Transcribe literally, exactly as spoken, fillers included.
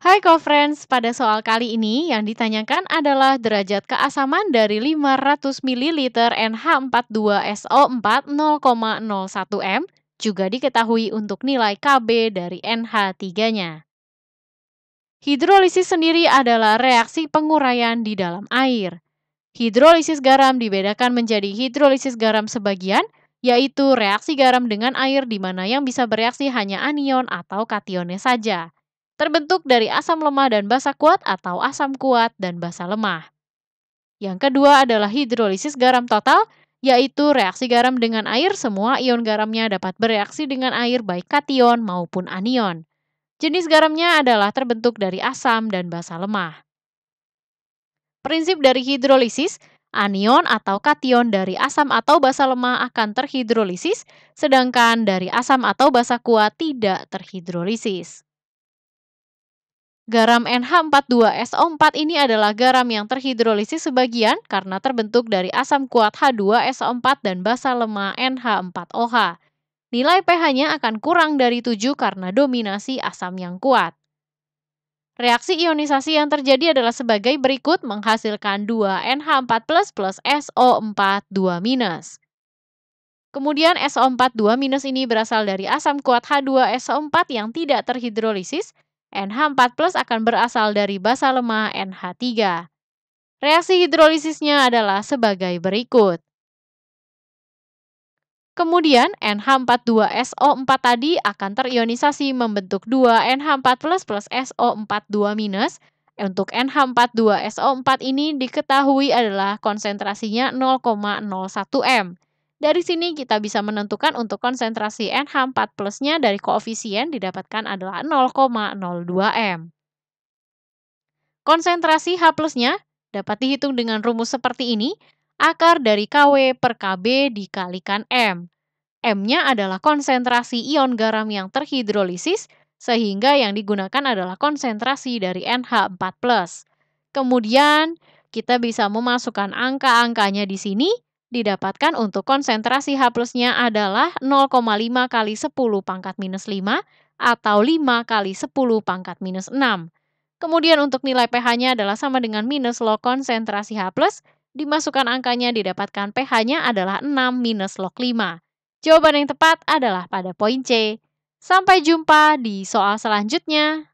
Hai co-friends, pada soal kali ini yang ditanyakan adalah derajat keasaman dari lima ratus mililiter N H empat dua S O empat nol koma nol satu M juga diketahui untuk nilai K B dari N H tiga-nya. Hidrolisis sendiri adalah reaksi penguraian di dalam air. Hidrolisis garam dibedakan menjadi hidrolisis garam sebagian, yaitu reaksi garam dengan air di mana yang bisa bereaksi hanya anion atau kationnya saja. Terbentuk dari asam lemah dan basa kuat atau asam kuat dan basa lemah. Yang kedua adalah hidrolisis garam total, yaitu reaksi garam dengan air, semua ion garamnya dapat bereaksi dengan air baik kation maupun anion. Jenis garamnya adalah terbentuk dari asam dan basa lemah. Prinsip dari hidrolisis, anion atau kation dari asam atau basa lemah akan terhidrolisis, sedangkan dari asam atau basa kuat tidak terhidrolisis. Garam N H empat dua S O empat ini adalah garam yang terhidrolisis sebagian karena terbentuk dari asam kuat H dua S O empat dan basa lemah N H empat O H. Nilai pH-nya akan kurang dari tujuh karena dominasi asam yang kuat. Reaksi ionisasi yang terjadi adalah sebagai berikut, menghasilkan dua N H empat plus plus S O empat dua minus. Kemudian S O empat dua minus ini berasal dari asam kuat H dua S O empat yang tidak terhidrolisis. N H empat plus akan berasal dari basa lemah N H tiga. Reaksi hidrolisisnya adalah sebagai berikut. Kemudian N H empat dua S O empat tadi akan terionisasi membentuk dua N H empat plus plus S O empat dua minus. Untuk N H empat dua S O empat ini diketahui adalah konsentrasinya nol koma nol satu M. Dari sini kita bisa menentukan untuk konsentrasi N H empat plus-nya dari koefisien didapatkan adalah nol koma nol dua M. Konsentrasi H plus-nya dapat dihitung dengan rumus seperti ini, akar dari K W per K B dikalikan M. M-nya adalah konsentrasi ion garam yang terhidrolisis, sehingga yang digunakan adalah konsentrasi dari N H empat plus. Kemudian kita bisa memasukkan angka-angkanya di sini, didapatkan untuk konsentrasi H plus-nya adalah nol koma lima kali sepuluh pangkat minus lima atau lima kali sepuluh pangkat minus enam. Kemudian untuk nilai pH-nya adalah sama dengan minus log konsentrasi H plus, dimasukkan angkanya didapatkan pH-nya adalah enam minus log lima. Jawaban yang tepat adalah pada poin C. Sampai jumpa di soal selanjutnya.